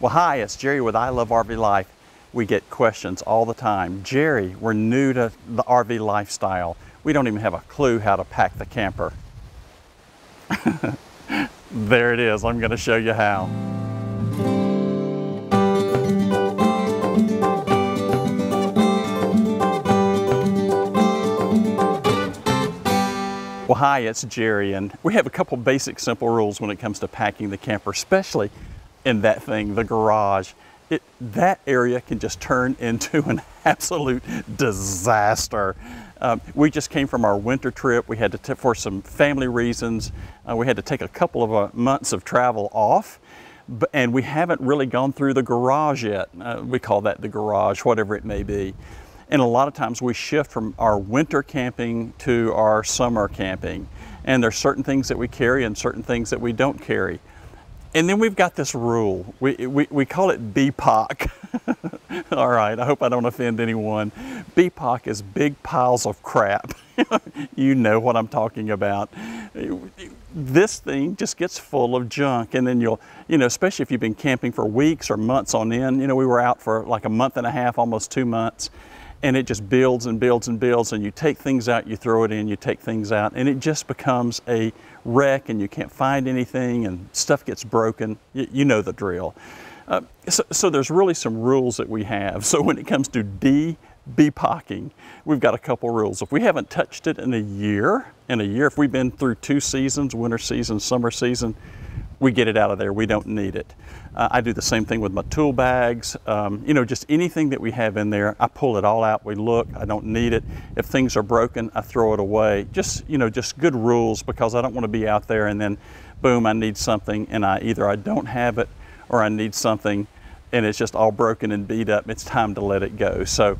Well, hi, it's Jerry with I Love RV Life. We get questions all the time. Jerry, we're new to the RV lifestyle. We don't even have a clue how to pack the camper. There it is. I'm going to show you how. Well, hi, it's Jerry, and we have a couple basic simple rules when it comes to packing the camper, especially in that thing, the garage. That area can just turn into an absolute disaster. We just came from our winter trip. We had to, for some family reasons, we had to take a couple of months of travel off, and we haven't really gone through the garage yet. We call that the garage, whatever it may be. And a lot of times we shift from our winter camping to our summer camping. And there's certain things that we carry and certain things that we don't carry. And then we've got this rule. We call it BPOC. All right, I hope I don't offend anyone. BPOC is big piles of crap. You know what I'm talking about. This thing just gets full of junk, and then you'll, especially if you've been camping for weeks or months on end. We were out for like a month and a half, almost 2 months, and it just builds and builds and builds, and you take things out, you throw it in, you take things out, and it just becomes a wreck, and you can't find anything, and stuff gets broken. You know the drill. So there's really some rules that we have. So when it comes to BPOCing, we've got a couple rules. If we haven't touched it in a year, if we've been through 2 seasons, winter season, summer season, we get it out of there. We don't need it. I do the same thing with my tool bags. Just anything that we have in there, I pull it all out. We look, I don't need it. If things are broken, I throw it away. Just good rules, because I don't want to be out there and then boom, I need something and either I don't have it or I need something and it's just all broken and beat up. It's time to let it go. So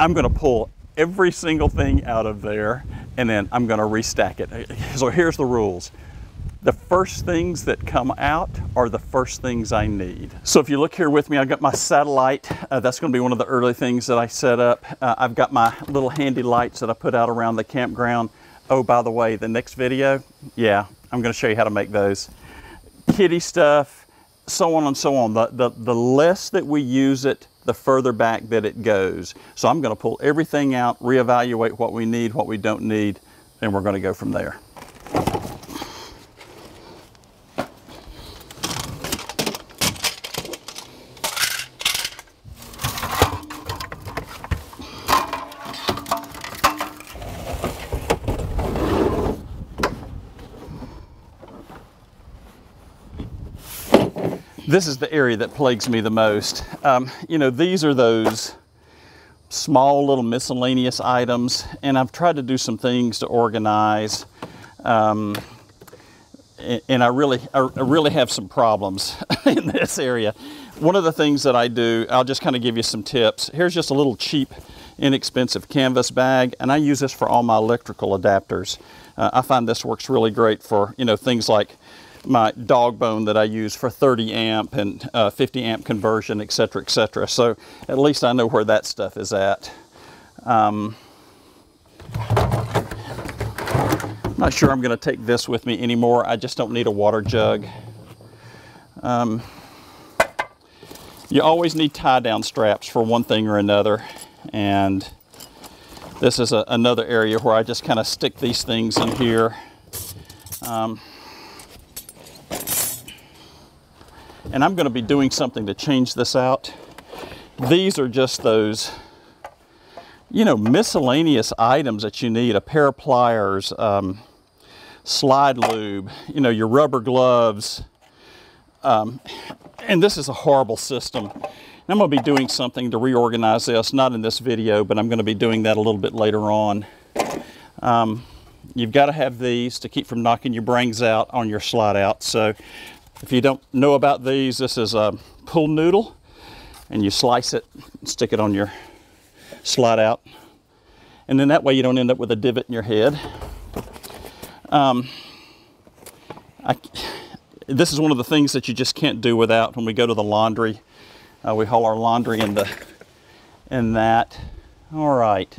I'm going to pull every single thing out of there and then I'm going to restack it. So here's the rules. The first things that come out are the first things I need. So if you look here with me, I've got my satellite. That's going to be one of the early things that I set up. I've got my little handy lights that I put out around the campground. Oh, by the way, the next video, I'm going to show you how to make those. Kitty stuff, so on and so on. The less that we use it, the further back that it goes. So I'm going to pull everything out, reevaluate what we need, what we don't need, and we're going to go from there. This is the area that plagues me the most. These are those small little miscellaneous items, and I've tried to do some things to organize, and I really have some problems in this area. One of the things that I do, I'll just kind of give you some tips. Here's just a little cheap, inexpensive canvas bag, and I use this for all my electrical adapters. I find this works really great for things like my dog bone that I use for 30 amp and 50 amp conversion, etc., etc. So at least I know where that stuff is at. I'm not sure I'm going to take this with me anymore. I just don't need a water jug. You always need tie down straps for one thing or another, and this is another area where I just kind of stick these things in here. And I'm going to be doing something to change this out. These are just those, miscellaneous items that you need. A pair of pliers, slide lube, your rubber gloves. And this is a horrible system. And I'm going to be doing something to reorganize this, not in this video, but I'm going to be doing that a little bit later on. You've got to have these to keep from knocking your brains out on your slide out. So if you don't know about these, this is a pool noodle, and you slice it and stick it on your slide out. And then that way you don't end up with a divot in your head. This is one of the things that you just can't do without. When we go to the laundry, we haul our laundry in that. All right.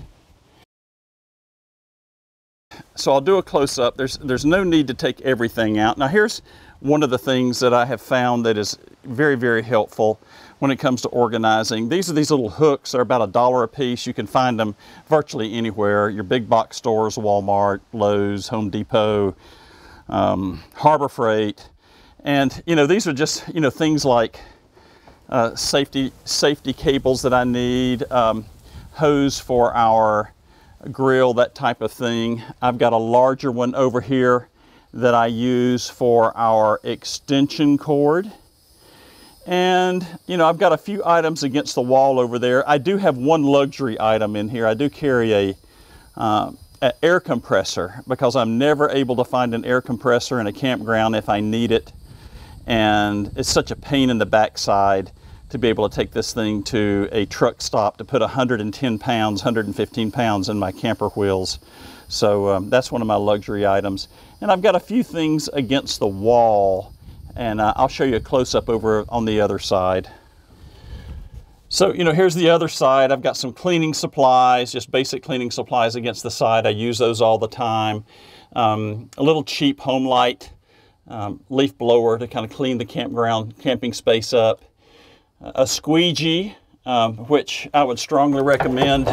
So I'll do a close-up. There's no need to take everything out. Now here's one of the things that I have found that is very, very helpful when it comes to organizing. These little hooks are about $1 a piece. You can find them virtually anywhere. Your big box stores, Walmart, Lowe's, Home Depot, Harbor Freight. And, you know, these are just, you know, things like safety cables that I need, hose for our grill, that type of thing. I've got a larger one over here that I use for our extension cord. And, you know, I've got a few items against the wall over there. I do have one luxury item in here. I do carry an air compressor because I'm never able to find an air compressor in a campground if I need it. And it's such a pain in the backside to be able to take this thing to a truck stop to put 110 pounds, 115 pounds in my camper wheels. So that's one of my luxury items. And I've got a few things against the wall, and I'll show you a close-up over on the other side. So, you know, here's the other side. I've got some cleaning supplies, just basic cleaning supplies against the side. I use those all the time. A little cheap home light, leaf blower to kind of clean the campground, camping space up. A squeegee, which I would strongly recommend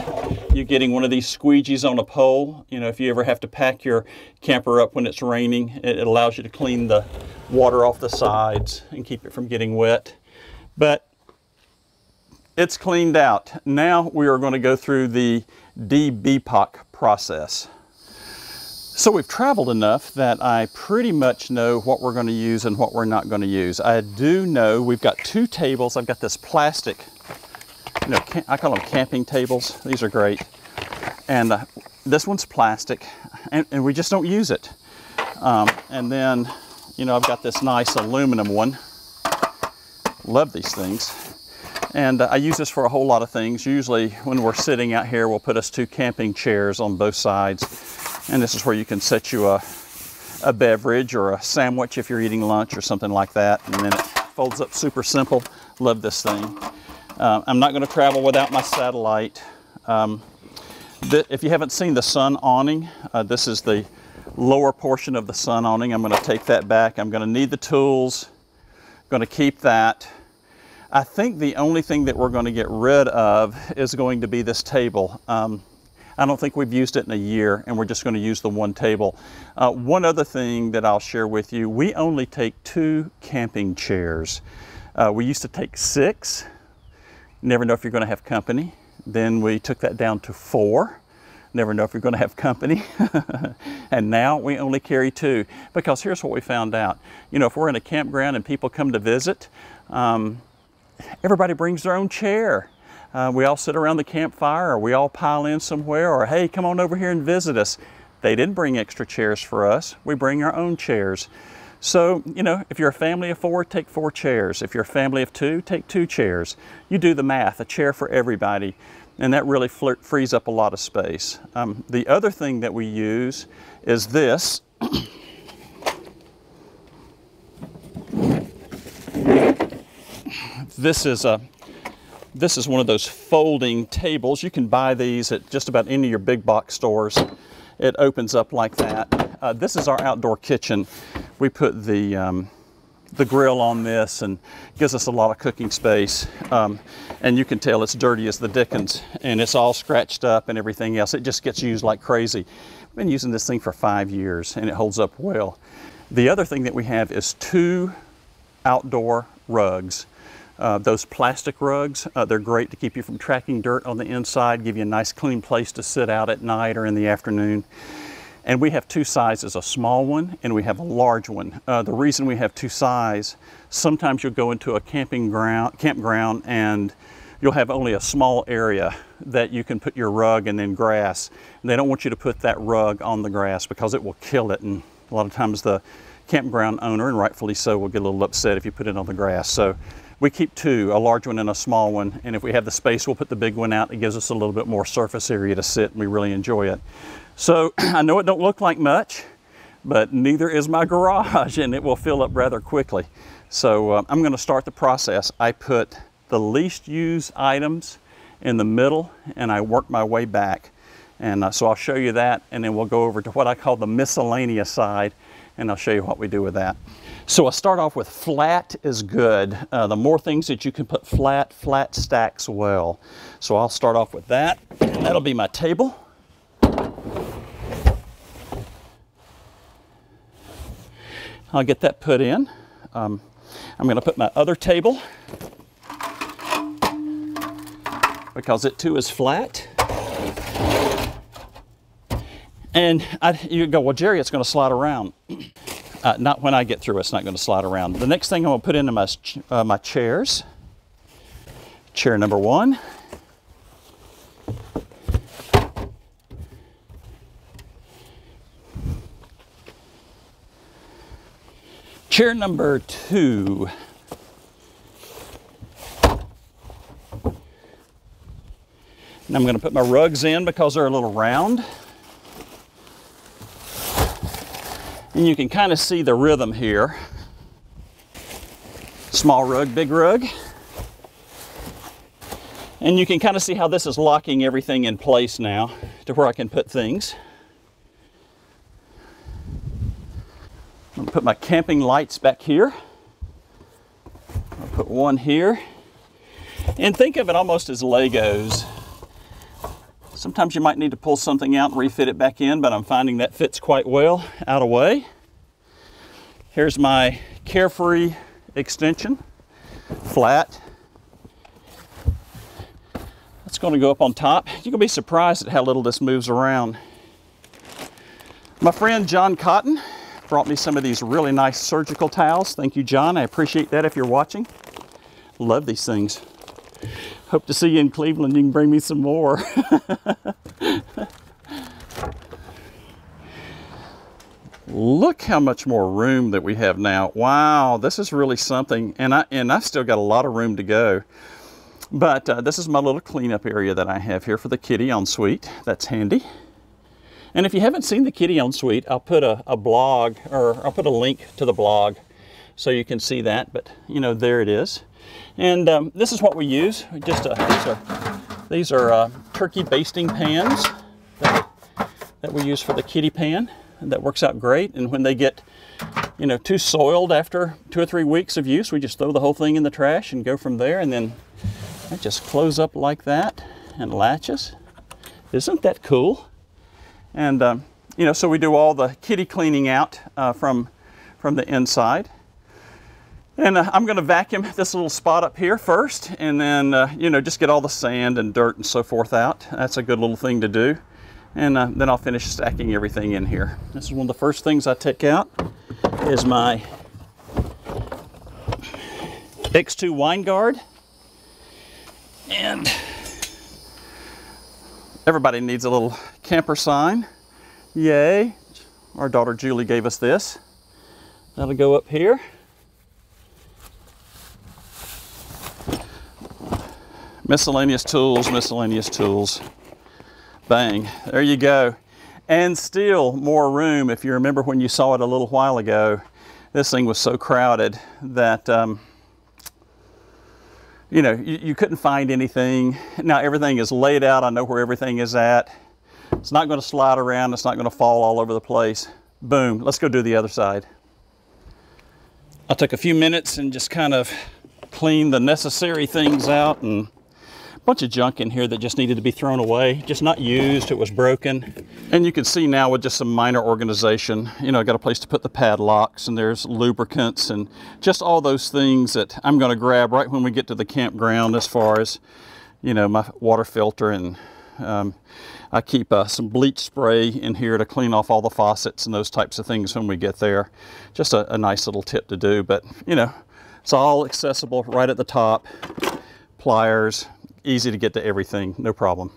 you getting one of these squeegees on a pole. You know, if you ever have to pack your camper up when it's raining, it allows you to clean the water off the sides and keep it from getting wet. But it's cleaned out. Now we are going to go through the BPOC process. So we've traveled enough that I pretty much know what we're going to use and what we're not going to use. I do know we've got two tables. I've got this plastic, you know, I call them camping tables. These are great. And this one's plastic, and we just don't use it. And then, you know, I've got this nice aluminum one. Love these things. And I use this for a whole lot of things. Usually when we're sitting out here, we'll put us two camping chairs on both sides. And this is where you can set you a beverage or a sandwich if you're eating lunch or something like that. And then it folds up super simple. Love this thing. I'm not going to travel without my satellite. If you haven't seen the sun awning, this is the lower portion of the sun awning. I'm going to take that back. I'm going to need the tools. I'm going to keep that. I think the only thing that we're going to get rid of is going to be this table. I don't think we've used it in a year, and we're just going to use the one table. One other thing that I'll share with you, we only take two camping chairs. We used to take 6. Never know if you're going to have company. Then we took that down to 4. Never know if you're going to have company. And now we only carry 2, because here's what we found out. You know, if we're in a campground and people come to visit, everybody brings their own chair. We all sit around the campfire, or we all pile in somewhere, or hey, come on over here and visit us. They didn't bring extra chairs for us. We bring our own chairs. So, you know, if you're a family of 4, take 4 chairs. If you're a family of 2, take 2 chairs. You do the math, a chair for everybody. And that really frees up a lot of space. The other thing that we use is this. This is one of those folding tables. You can buy these at just about any of your big box stores. It opens up like that. This is our outdoor kitchen. We put the grill on this, and gives us a lot of cooking space. And you can tell it's dirty as the dickens, and it's all scratched up and everything else. It just gets used like crazy. I've been using this thing for 5 years, and it holds up well. The other thing that we have is 2 outdoor rugs. Those plastic rugs, they're great to keep you from tracking dirt on the inside, give you a nice clean place to sit out at night or in the afternoon. And we have 2 sizes, a small one and we have a large one. The reason we have 2 sizes, sometimes you'll go into a campground and you'll have only a small area that you can put your rug and then grass. And they don't want you to put that rug on the grass because it will kill it, and a lot of times the campground owner, and rightfully so, will get a little upset if you put it on the grass. So we keep 2, a large one and a small one, and if we have the space, we'll put the big one out. It gives us a little bit more surface area to sit, and we really enjoy it. So I know it don't look like much, but neither is my garage, and it will fill up rather quickly. So I'm going to start the process. I put the least used items in the middle, and I work my way back. And so I'll show you that, and then we'll go over to what I call the miscellaneous side, and I'll show you what we do with that. So I'll start off with flat is good. The more things that you can put flat, flat stacks well. So I'll start off with that. That'll be my table. I'll get that put in. I'm going to put my other table because it too is flat. And you go, well, Jerry, it's going to slide around. Not when I get through, it's not going to slide around. The next thing I'm going to put into my, my chairs. Chair number one. Chair number two. And I'm going to put my rugs in because they're a little round. And you can kind of see the rhythm here. Small rug, big rug. And you can kind of see how this is locking everything in place now to where I can put things. I'm going to put my camping lights back here. I'll put one here. And think of it almost as Legos. Sometimes you might need to pull something out and refit it back in, but I'm finding that fits quite well out of the way. Here's my Carefree extension, flat. That's going to go up on top. You're going to be surprised at how little this moves around. My friend John Cotton brought me some of these really nice surgical towels. Thank you, John. I appreciate that if you're watching. Love these things. Hope to see you in Cleveland. You can bring me some more. Look how much more room that we have now. Wow, this is really something. And I've still got a lot of room to go. But this is my little cleanup area that I have here for the Kitty En-Suite. That's handy. And if you haven't seen the Kitty En-Suite, I'll put a blog, or I'll put a link to the blog so you can see that. But you know, there it is. And this is what we use. Just these are turkey basting pans that we use for the kitty pan, and that works out great. And when they get, you know, too soiled after 2 or 3 weeks of use, we just throw the whole thing in the trash and go from there. And then I just close up like that and latches. Isn't that cool? And you know, so we do all the kitty cleaning out from the inside. And I'm going to vacuum this little spot up here first, and then, you know, just get all the sand and dirt and so forth out. That's a good little thing to do. And then I'll finish stacking everything in here. This is one of the first things I take out is my X2 wine guard. And everybody needs a little camper sign. Yay. Our daughter Julie gave us this. That'll go up here. Miscellaneous tools, miscellaneous tools. Bang, there you go. And still more room. If you remember when you saw it a little while ago, this thing was so crowded that, you know, you couldn't find anything. Now everything is laid out. I know where everything is at. It's not going to slide around. It's not going to fall all over the place. Boom, let's go do the other side. I took a few minutes and just kind of cleaned the necessary things out, and bunch of junk in here that just needed to be thrown away, just not used, it was broken. And you can see now with just some minor organization, you know, I got a place to put the padlocks, and there's lubricants and just all those things that I'm going to grab right when we get to the campground, as far as, you know, my water filter, and I keep some bleach spray in here to clean off all the faucets and those types of things when we get there. Just a nice little tip to do, but you know, it's all accessible right at the top. Pliers. Easy to get to everything, no problem.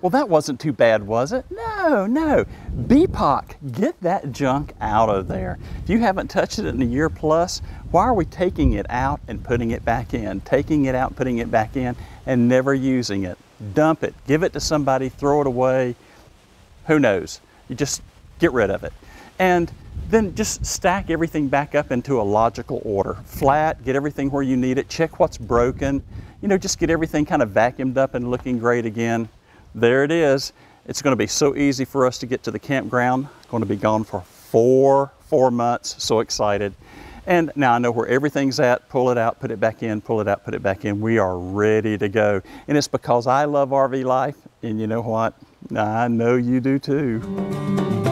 Well, that wasn't too bad, was it? No, no. BPOC, get that junk out of there. If you haven't touched it in a year plus, why are we taking it out and putting it back in? Taking it out, putting it back in, and never using it. Dump it, give it to somebody, throw it away. Who knows? You just get rid of it. And then just stack everything back up into a logical order. Flat, get everything where you need it, check what's broken. You know, just get everything kind of vacuumed up and looking great again. There it is. It's going to be so easy for us to get to the campground. Going to be gone for 4 4 months, so excited. And now I know where everything's at. Pull it out, put it back in, pull it out, put it back in. We are ready to go. And it's because I love RV life. And you know what? I know you do too.